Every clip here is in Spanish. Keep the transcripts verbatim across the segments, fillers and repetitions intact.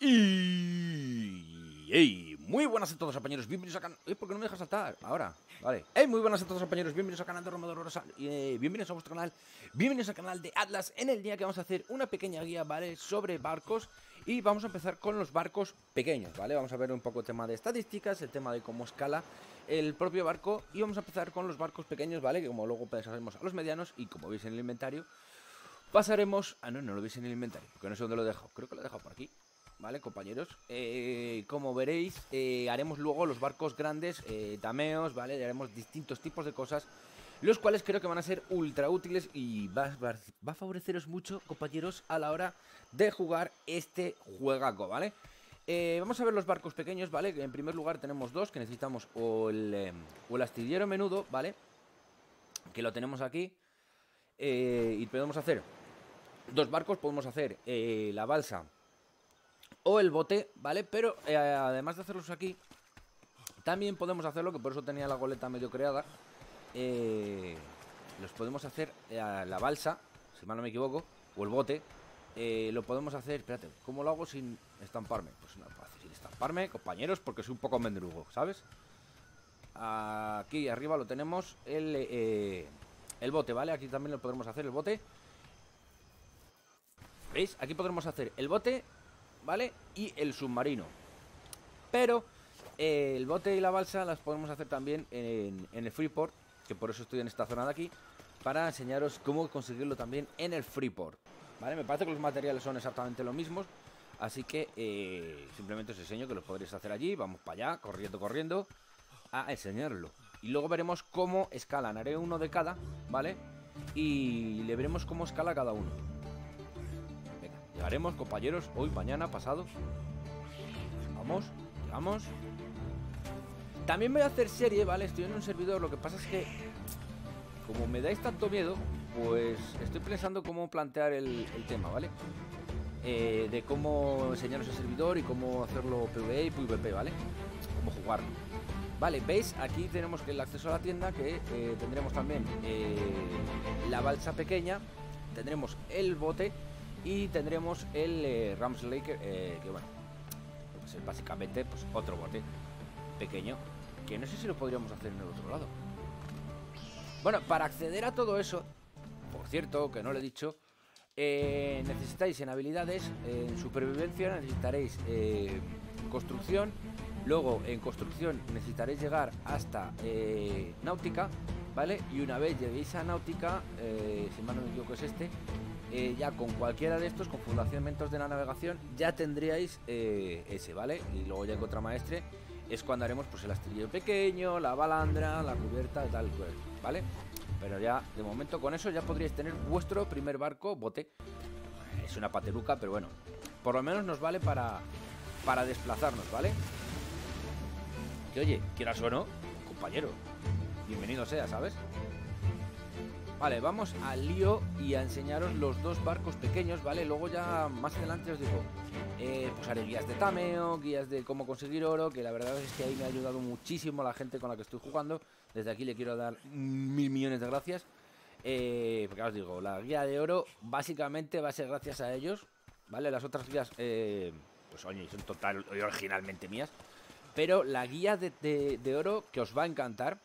Y... ¡Ey! Muy buenas a todos, compañeros. Bienvenidos a canal... ¿Por qué no me dejas saltar? Ahora, vale. ¡Ey! Muy buenas a todos, compañeros. Bienvenidos al canal de Romeo Dolorosa. Eh, bienvenidos a vuestro canal. Bienvenidos al canal de Atlas. En el día que vamos a hacer una pequeña guía, ¿vale? Sobre barcos. Y vamos a empezar con los barcos pequeños, ¿vale? Vamos a ver un poco el tema de estadísticas, el tema de cómo escala el propio barco. Y vamos a empezar con los barcos pequeños, ¿vale? Que como luego pasaremos a los medianos y como veis en el inventario, pasaremos... Ah, no, no lo veis en el inventario, porque no sé dónde lo dejo. Creo que lo he dejado por aquí. Vale, compañeros, eh, como veréis, eh, haremos luego los barcos grandes, eh, tameos, vale, haremos distintos tipos de cosas, los cuales creo que van a ser ultra útiles y va, va, va a favoreceros mucho, compañeros, a la hora de jugar este juegaco, vale. Eh, vamos a ver los barcos pequeños, vale, en primer lugar tenemos dos que necesitamos, o el, eh, o el astillero menudo, vale, que lo tenemos aquí, eh, y podemos hacer dos barcos, podemos hacer eh, la balsa o el bote, ¿vale? Pero eh, además de hacerlos aquí, también podemos hacerlo, que por eso tenía la goleta medio creada. Eh, los podemos hacer eh, la balsa, si mal no me equivoco, o el bote. Eh, lo podemos hacer, espérate, ¿cómo lo hago sin estamparme? Pues no lo puedo hacer sin estamparme, compañeros, porque soy un poco mendrugo, ¿sabes? Aquí arriba lo tenemos, el, eh, el bote, ¿vale? Aquí también lo podremos hacer, el bote. ¿Veis? Aquí podremos hacer el bote, ¿vale? Y el submarino. Pero eh, el bote y la balsa las podemos hacer también en, en el Freeport, que por eso estoy en esta zona de aquí, para enseñaros cómo conseguirlo también en el Freeport, ¿vale? Me parece que los materiales son exactamente los mismos, así que eh, simplemente os enseño que los podréis hacer allí. Vamos para allá, corriendo, corriendo, a enseñarlo. Y luego veremos cómo escalan. Haré uno de cada, ¿vale? Y le veremos cómo escala cada uno. Llegaremos, compañeros, hoy, mañana, pasado. Vamos, llegamos. También voy a hacer serie, ¿vale? Estoy en un servidor, lo que pasa es que como me dais tanto miedo, pues estoy pensando cómo plantear el, el tema, ¿vale? Eh, de cómo enseñaros el servidor y cómo hacerlo PvE y PvP, ¿vale? Cómo jugarlo. Vale, ¿veis? Aquí tenemos que el acceso a la tienda, que eh, tendremos también eh, la balsa pequeña, tendremos el bote y tendremos el eh, Ramslaker, eh, que bueno, pues es básicamente pues otro bote pequeño, que no sé si lo podríamos hacer en el otro lado. Bueno, para acceder a todo eso, por cierto, que no lo he dicho, eh, necesitáis en habilidades, eh, en supervivencia necesitaréis eh, construcción, luego en construcción necesitaréis llegar hasta eh, náutica, ¿vale? Y una vez lleguéis a náutica, eh, si mal no me equivoco es este, Eh, ya con cualquiera de estos, con Fundación Mentos de la Navegación, ya tendríais eh, ese, ¿vale? Y luego ya en Contramaestre es cuando haremos pues el astillero pequeño, la balandra, la cubierta, tal cual, ¿vale? Pero ya, de momento, con eso ya podríais tener vuestro primer barco, bote. Es una pateruca, pero bueno, por lo menos nos vale para, para desplazarnos, ¿vale? Que oye, quieras o no, compañero, bienvenido sea, ¿sabes? Vale, vamos al lío y a enseñaros los dos barcos pequeños, ¿vale? Luego ya más adelante os digo, eh, pues haré guías de tameo, guías de cómo conseguir oro, que la verdad es que ahí me ha ayudado muchísimo la gente con la que estoy jugando. Desde aquí le quiero dar mil millones de gracias. Eh, porque os digo, la guía de oro básicamente va a ser gracias a ellos, ¿vale? Las otras guías, eh, pues oye, son total originalmente mías. Pero la guía de, de, de oro que os va a encantar,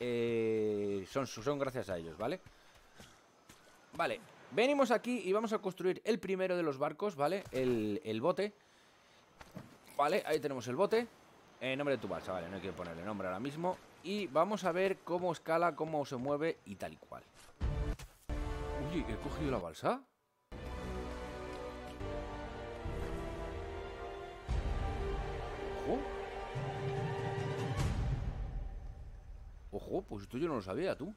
eh, son, son gracias a ellos, ¿vale? Vale, venimos aquí y vamos a construir el primero de los barcos, ¿vale? El, el bote. Vale, ahí tenemos el bote. eh, Nombre de tu balsa, vale, no hay que ponerle nombre ahora mismo. Y vamos a ver cómo escala, cómo se mueve y tal y cual. Uy, ¿he cogido la balsa? Ojo. Ojo, pues esto yo no lo sabía, tú.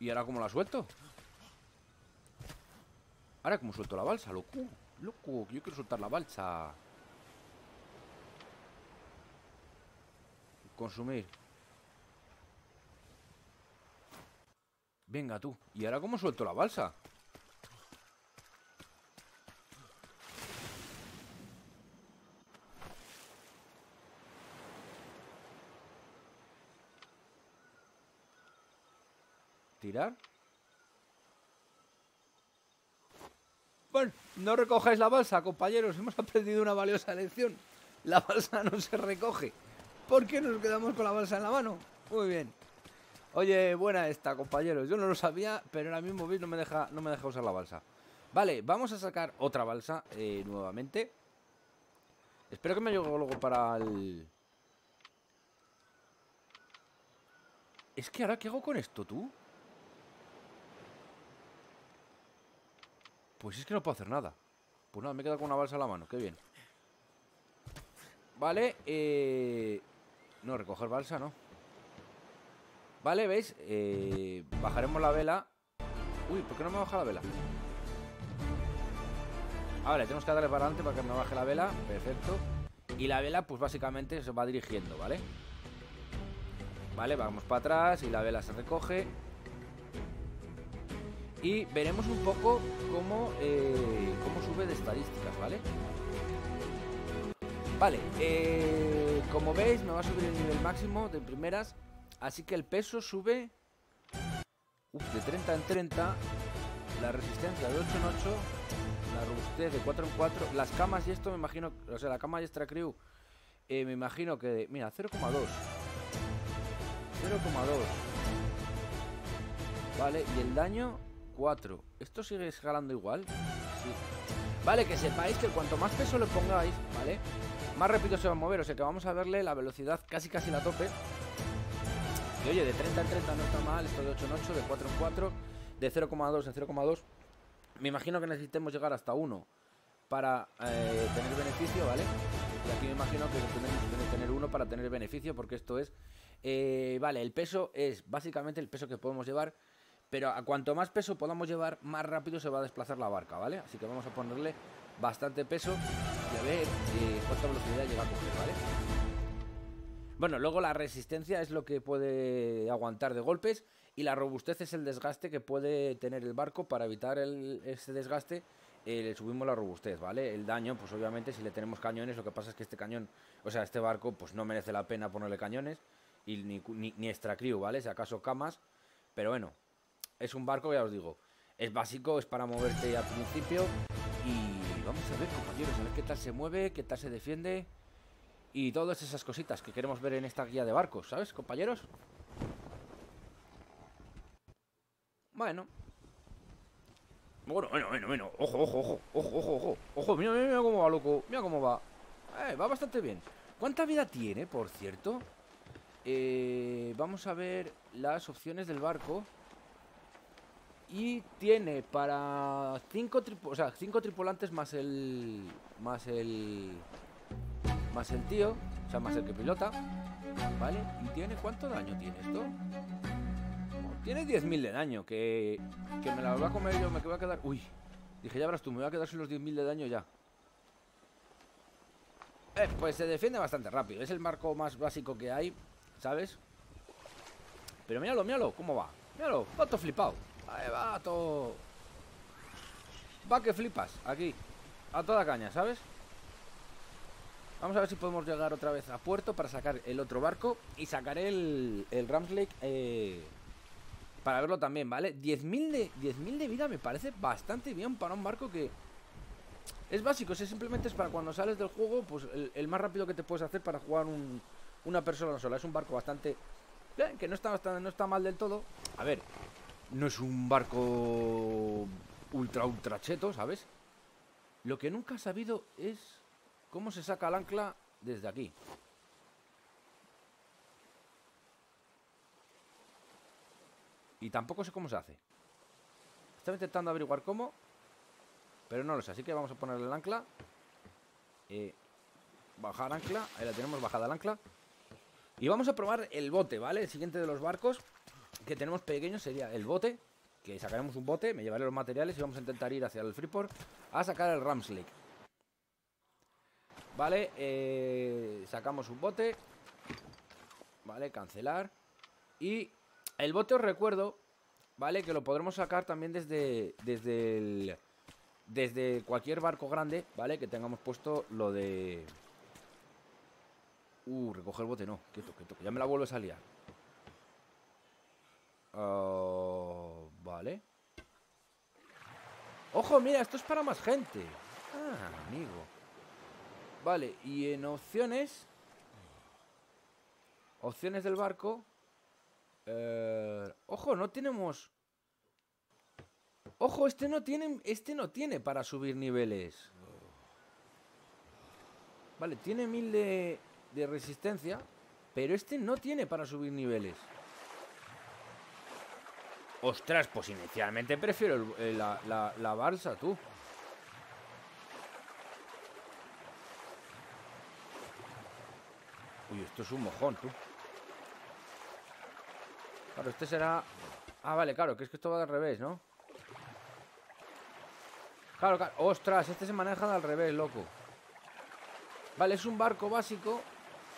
¿Y ahora cómo la suelto? ¿Ahora cómo suelto la balsa, loco? Loco, que yo quiero soltar la balsa. Consumir. Venga tú. ¿Y ahora cómo suelto la balsa? Bueno, no recojáis la balsa, compañeros. Hemos aprendido una valiosa lección. La balsa no se recoge. ¿Por qué nos quedamos con la balsa en la mano? Muy bien. Oye, buena esta, compañeros. Yo no lo sabía, pero ahora mismo veis, no me deja, no me deja usar la balsa. Vale, vamos a sacar otra balsa eh, nuevamente. Espero que me llegue luego para el... Es que ahora, ¿qué hago con esto, tú? Pues es que no puedo hacer nada. Pues nada, me he quedado con una balsa en la mano, qué bien. Vale, eh... no, recoger balsa, no. Vale, ¿veis? Eh... Bajaremos la vela. Uy, ¿por qué no me baja la vela? Ahora, tenemos que darle para adelante para que me baje la vela. Perfecto. Y la vela, pues básicamente se va dirigiendo, ¿vale? Vale, vamos para atrás y la vela se recoge. Y veremos un poco cómo, eh, cómo sube de estadísticas, ¿vale? Vale, eh, como veis me va a subir el nivel máximo de primeras. Así que el peso sube uf, de treinta en treinta. La resistencia de ocho en ocho. La robustez de cuatro en cuatro. Las camas y esto me imagino... O sea, la cama y extra crew eh, me imagino que... De, mira, cero coma dos. cero coma dos. Vale, y el daño... cuatro. ¿Esto sigue escalando igual? Sí. Vale, que sepáis que cuanto más peso le pongáis, ¿vale? Más rápido se va a mover, o sea que vamos a verle la velocidad casi casi la tope. Y oye, de treinta en treinta no está mal, esto de ocho en ocho, de cuatro en cuatro, de cero coma dos en cero coma dos. Me imagino que necesitemos llegar hasta uno para eh, tener beneficio, ¿vale? Y aquí me imagino que tendremos que tener uno para tener beneficio, porque esto es... Eh, vale, el peso es básicamente el peso que podemos llevar. Pero a cuanto más peso podamos llevar, más rápido se va a desplazar la barca, ¿vale? Así que vamos a ponerle bastante peso y a ver eh, cuánta velocidad llega a coger, ¿vale? Bueno, luego la resistencia es lo que puede aguantar de golpes y la robustez es el desgaste que puede tener el barco. Para evitar el, ese desgaste eh, le subimos la robustez, ¿vale? El daño, pues obviamente si le tenemos cañones, lo que pasa es que este cañón, o sea, este barco, pues no merece la pena ponerle cañones y ni, ni, ni extra crew, ¿vale? Si acaso camas, pero bueno. Es un barco, ya os digo, es básico, es para moverte al principio. Y vamos a ver, compañeros, a ver qué tal se mueve, qué tal se defiende y todas esas cositas que queremos ver en esta guía de barcos, ¿sabes, compañeros? Bueno. Bueno, bueno, bueno, bueno. Ojo, ojo, ojo, ojo, ojo, ojo. Ojo, mira, mira, mira cómo va, loco. Mira cómo va. Eh, va bastante bien. ¿Cuánta vida tiene, por cierto? Eh, vamos a ver las opciones del barco. Y tiene para cinco, o sea, cinco tripulantes más el... Más el... Más el tío. O sea, más el que pilota. ¿Vale? ¿Y tiene cuánto daño tiene esto? Bueno, tiene diez mil de daño. Que... Que me la voy a comer yo. Me voy a quedar... Uy. Dije, ya verás tú. Me voy a quedar sin los diez mil de daño ya. Eh, pues se defiende bastante rápido. Es el marco más básico que hay, ¿sabes? Pero míralo, míralo. ¿Cómo va? Míralo. Pato flipado. Ahí va todo. Va que flipas, aquí. A toda caña, ¿sabes? Vamos a ver si podemos llegar otra vez a puerto para sacar el otro barco. Y sacaré el, el Ramslake eh, para verlo también, ¿vale? diez mil de, diez mil de vida me parece bastante bien para un barco que... Es básico, o sea, simplemente es para cuando sales del juego. Pues el, el más rápido que te puedes hacer para jugar un, una persona sola. Es un barco bastante... Eh, que no está, no está mal del todo. A ver... No es un barco ultra, ultra cheto, ¿sabes? Lo que nunca he sabido es cómo se saca el ancla desde aquí. Y tampoco sé cómo se hace. Estaba intentando averiguar cómo, pero no lo sé. Así que vamos a ponerle el ancla. Eh, bajar ancla. Ahí la tenemos, bajada el ancla. Y vamos a probar el bote, ¿vale? El siguiente de los barcos que tenemos pequeño sería el bote. Que sacaremos un bote, me llevaré los materiales y vamos a intentar ir hacia el Freeport a sacar el Ramslake. Vale, eh, sacamos un bote. Vale, cancelar. Y el bote os recuerdo, vale, que lo podremos sacar también desde Desde el, desde cualquier barco grande, vale, que tengamos puesto lo de Uh, recoger el bote, no, quieto, quieto, que ya me la vuelvo a salir. Uh, vale. ¡Ojo, mira! Esto es para más gente. Ah, amigo. Vale, y en opciones... Opciones del barco... Eh, ojo, no tenemos... Ojo, este no tiene, este no tiene para subir niveles. Vale, tiene mil de, de resistencia, pero este no tiene para subir niveles. Ostras, pues inicialmente prefiero el, el, la, la, la balsa, tú. Uy, esto es un mojón, tú. Claro, este será... Ah, vale, claro, que es que esto va al revés, ¿no? Claro, claro. Ostras, este se maneja al revés, loco. Vale, es un barco básico,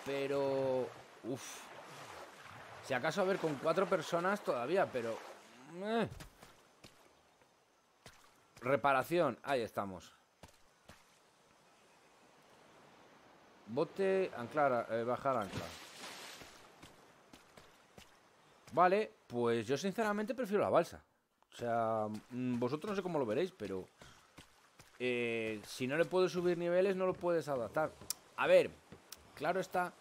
pero... Uf. Si acaso, a ver, con cuatro personas todavía, pero... Eh. Reparación. Ahí estamos. Bote, anclar, eh, bajar ancla. Vale, pues yo sinceramente prefiero la balsa. O sea, vosotros no sé cómo lo veréis, pero... Eh, si no le puedes subir niveles, no lo puedes adaptar. A ver, claro está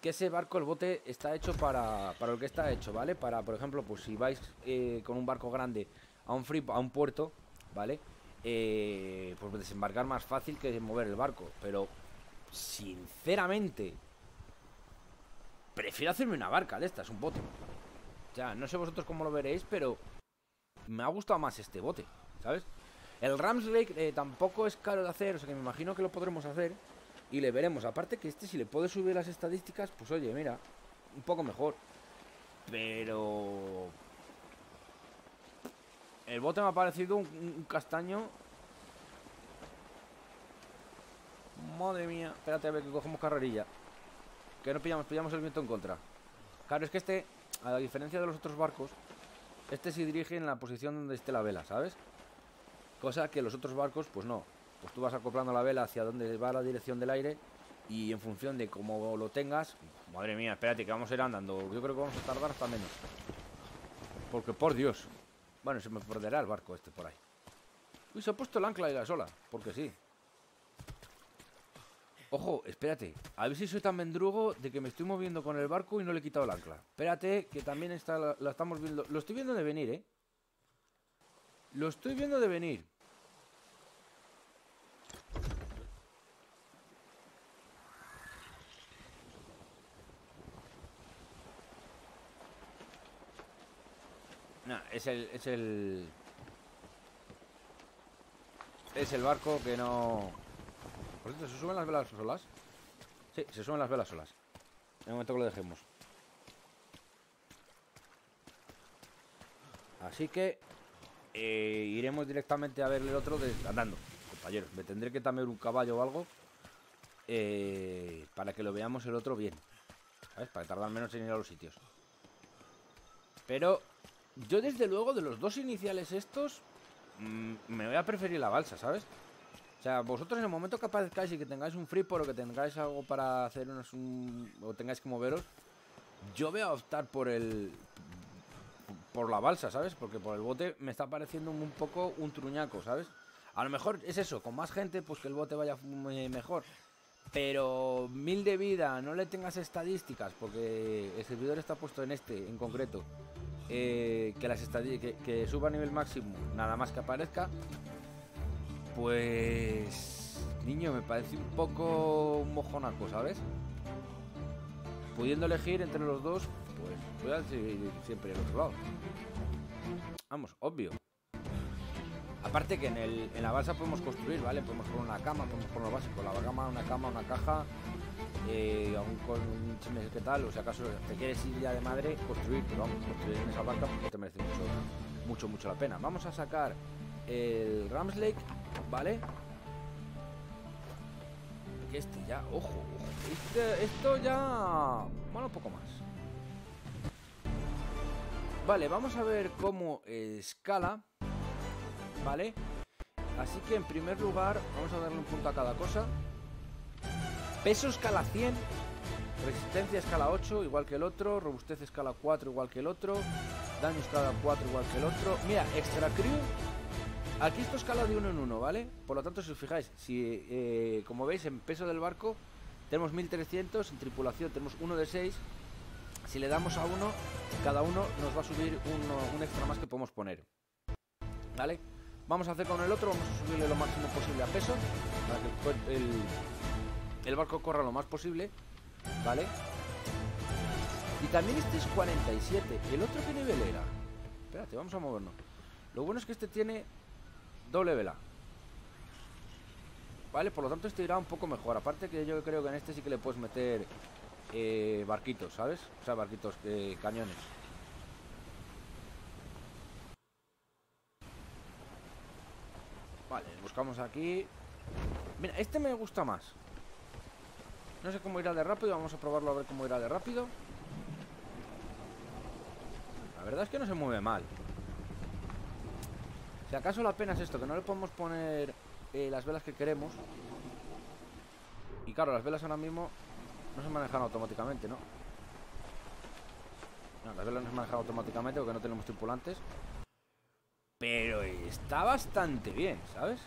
que ese barco, el bote, está hecho para, para lo que está hecho, ¿vale? Para, por ejemplo, pues si vais eh, con un barco grande a un free, a un puerto, ¿vale? Eh, pues desembarcar más fácil que mover el barco. Pero, sinceramente, prefiero hacerme una barca de estas, un bote. O sea, no sé vosotros cómo lo veréis, pero me ha gustado más este bote, ¿sabes? El Ramslake eh, tampoco es caro de hacer, o sea que me imagino que lo podremos hacer y le veremos. Aparte que este, si le puede subir las estadísticas, pues oye, mira, un poco mejor. Pero... el bote me ha parecido un, un castaño. Madre mía, espérate a ver que cogemos carrerilla. Que no pillamos, pillamos el viento en contra. Claro, es que este, a la diferencia de los otros barcos, este se dirige en la posición donde esté la vela, ¿sabes? Cosa que los otros barcos, pues no. Pues tú vas acoplando la vela hacia donde va la dirección del aire y en función de cómo lo tengas... Madre mía, espérate, que vamos a ir andando. Yo creo que vamos a tardar hasta menos. Porque, por Dios. Bueno, se me perderá el barco este por ahí. Uy, se ha puesto el ancla y la sola. Porque sí. Ojo, espérate. A ver si soy tan mendrugo de que me estoy moviendo con el barco y no le he quitado el ancla. Espérate, que también está la, la estamos viendo... Lo estoy viendo de venir, ¿eh? Lo estoy viendo de venir. Nah, es el... Es el... Es el barco que no... Por cierto, ¿se suben las velas solas? Sí, se suben las velas solas. En el momento que lo dejemos. Así que... Eh, iremos directamente a ver el otro de... andando, compañeros. Me tendré que tamear un caballo o algo eh, para que lo veamos el otro bien, ¿sabes? Para tardar menos en ir a los sitios. Pero yo desde luego de los dos iniciales estos mmm, me voy a preferir la balsa, ¿sabes? O sea, vosotros en el momento que aparezcáis y que tengáis un Freeport o que tengáis algo para hacer unos, un, o tengáis que moveros, yo voy a optar por el... por la balsa, ¿sabes? Porque por el bote me está pareciendo un poco un truñaco, ¿sabes? A lo mejor es eso, con más gente, pues que el bote vaya mejor. Pero mil de vida, no le tengas estadísticas, porque el servidor está puesto en este, en concreto. Eh, que, las que, que suba a nivel máximo, nada más que aparezca. Pues... niño, me parece un poco mojonaco, ¿sabes? Pudiendo elegir entre los dos... Pues voy a seguir siempre al otro lado. Vamos, obvio. Aparte que en, el, en la balsa podemos construir, ¿vale? Podemos poner una cama, podemos poner lo básico. La cama, una cama, una caja. Eh, aún con un chisme que tal. O si acaso te quieres ir ya de madre, construir. Pero vamos, construir en esa barca porque te merece mucho, mucho, mucho la pena. Vamos a sacar el Ramslake, ¿vale? Que este ya, ojo, ojo. Este, esto ya... Bueno, un poco más. Vale, vamos a ver cómo escala, ¿vale? Así que en primer lugar vamos a darle un punto a cada cosa. Peso escala cien, resistencia escala ocho, igual que el otro, robustez escala cuatro, igual que el otro, daño escala cuatro, igual que el otro. Mira, extra crew Aquí esto escala de uno en uno, ¿vale? Por lo tanto, si os fijáis, si eh, como veis, en peso del barco tenemos mil trescientos, en tripulación tenemos uno de seis. Si le damos a uno, cada uno nos va a subir uno, un extra más que podemos poner, ¿vale? Vamos a hacer con el otro, vamos a subirle lo máximo posible a peso, para que el, el barco corra lo más posible, ¿vale? Y también este es cuarenta y siete. ¿El otro qué nivel era? Espérate, vamos a movernos. Lo bueno es que este tiene doble vela, ¿vale? Por lo tanto este irá un poco mejor. Aparte que yo creo que en este sí que le puedes meter eh, barquitos, ¿sabes? O sea, barquitos, eh, cañones. Vale, buscamos aquí. Mira, este me gusta más. No sé cómo irá de rápido. Vamos a probarlo a ver cómo irá de rápido. La verdad es que no se mueve mal. Si acaso la pena es esto, que no le podemos poner eh, las velas que queremos. Y claro, las velas ahora mismo no se manejan automáticamente, ¿no? No, las velas no se manejan automáticamente porque no tenemos tripulantes. Pero está bastante bien, ¿sabes?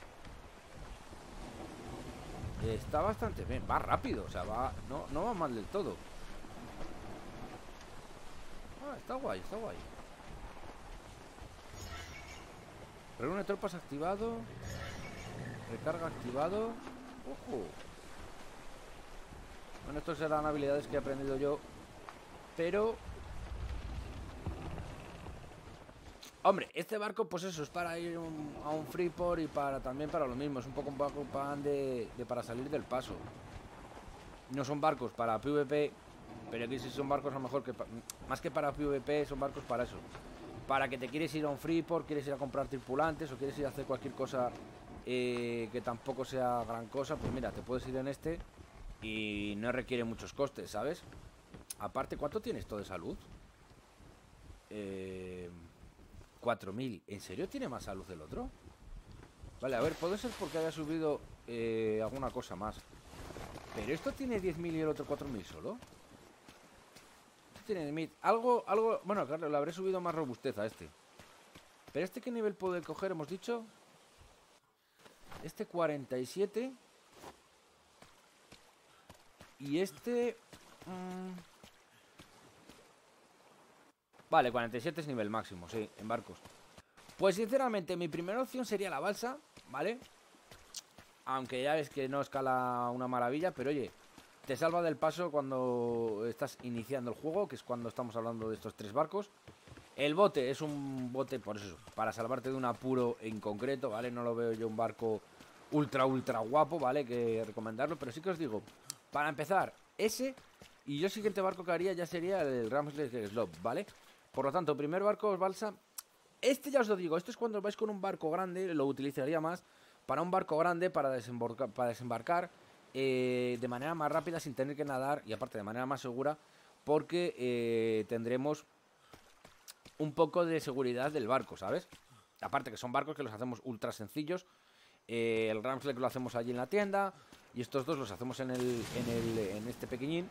Está bastante bien, va rápido, o sea, va, no, no va mal del todo. Ah, está guay, está guay. Reúne tropas activado. Recarga activado. ¡Ojo! Bueno, estas serán habilidades que he aprendido yo. Pero... hombre, este barco, pues eso, es para ir un, a un Freeport y para también para lo mismo. Es un poco un barco pan de, de para salir del paso. No son barcos para PvP, pero aquí sí son barcos a lo mejor que... más que para PvP, son barcos para eso. Para que te quieres ir a un Freeport, quieres ir a comprar tripulantes o quieres ir a hacer cualquier cosa eh, que tampoco sea gran cosa, pues mira, te puedes ir en este y no requiere muchos costes, ¿sabes? Aparte, ¿cuánto tienes todo de salud? Eh, cuatro mil. ¿En serio tiene más salud del otro? Vale, a ver, puede ser porque haya subido eh, alguna cosa más. Pero esto tiene diez mil y el otro cuatro mil solo. Algo, algo, bueno, claro, le habré subido más robustez a este. Pero este, ¿qué nivel puede coger? Hemos dicho este cuarenta y siete. Y este mmm... vale, cuarenta y siete es nivel máximo, sí, en barcos. Pues sinceramente mi primera opción sería la balsa, ¿vale? Aunque ya ves que no escala una maravilla, pero oye, te salva del paso cuando estás iniciando el juego, que es cuando estamos hablando de estos tres barcos. El bote es un bote, por eso, para salvarte de un apuro en concreto, ¿vale? No lo veo yo un barco ultra, ultra guapo, ¿vale? Que recomendarlo, pero sí que os digo, para empezar, ese. Y yo el siguiente barco que haría ya sería el Ramsey Slope, ¿vale? Por lo tanto, primer barco, balsa. Este ya os lo digo, esto es cuando vais con un barco grande, lo utilizaría más para un barco grande, para desembarcar, para desembarcar Eh, de manera más rápida, sin tener que nadar. Y aparte de manera más segura, porque eh, tendremos un poco de seguridad del barco, ¿sabes? Aparte que son barcos que los hacemos ultra sencillos. eh, El Ramsey lo hacemos allí en la tienda, y estos dos los hacemos en, el, en, el, en este pequeñín.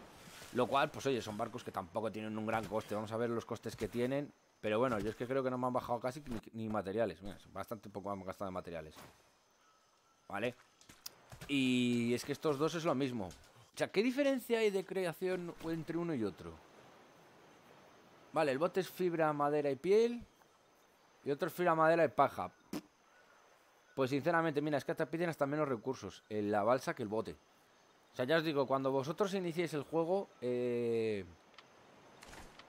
Lo cual, pues oye, son barcos que tampoco tienen un gran coste. Vamos a ver los costes que tienen. Pero bueno, yo es que creo que no me han bajado casi ni, ni materiales. Mira, bastante poco han gastado de materiales, ¿vale? Y es que estos dos es lo mismo. O sea, ¿qué diferencia hay de creación entre uno y otro? Vale, el bote es fibra, madera y piel, y otro es fibra, madera y paja. Pues sinceramente, mira, es que te piden hasta menos recursos en la balsa que el bote. O sea, ya os digo, cuando vosotros iniciéis el juego eh...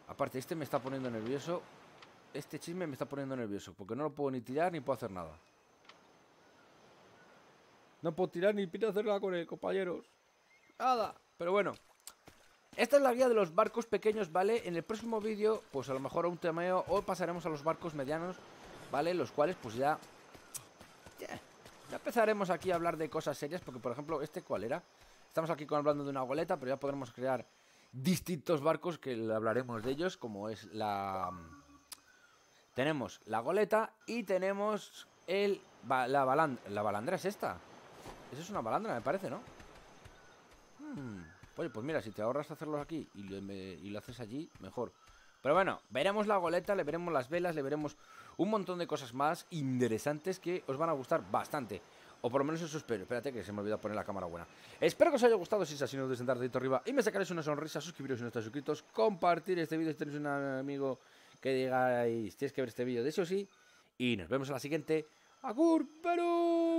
aparte, este me está poniendo nervioso. Este chisme me está poniendo nervioso, porque no lo puedo ni tirar ni puedo hacer nada. No puedo tirar ni pino hacerla con él, compañeros. Nada. Pero bueno, esta es la guía de los barcos pequeños, ¿vale? En el próximo vídeo, pues a lo mejor a un temeo, o pasaremos a los barcos medianos, ¿vale? Los cuales, pues ya... ya empezaremos aquí a hablar de cosas serias. Porque, por ejemplo, ¿este cuál era? Estamos aquí hablando de una goleta, pero ya podremos crear distintos barcos que hablaremos de ellos. Como es la... tenemos la goleta y tenemos el... la balandra. La balandra es esta. Eso es una balandra, me parece, ¿no? Hmm. Oye, pues mira, si te ahorras hacerlo aquí y lo, me, y lo haces allí, mejor. Pero bueno, veremos la goleta, le veremos las velas, le veremos un montón de cosas más interesantes que os van a gustar bastante. O por lo menos eso espero. Espérate que se me ha olvidado poner la cámara buena. Espero que os haya gustado. Si es así, no dudéis en dar dedito arriba y me sacaréis una sonrisa. Suscribiros si no estáis suscritos. Compartir este vídeo si tenéis un amigo que digáis: tienes que ver este vídeo. De eso sí. Y nos vemos en la siguiente. ¡Agur, Perú!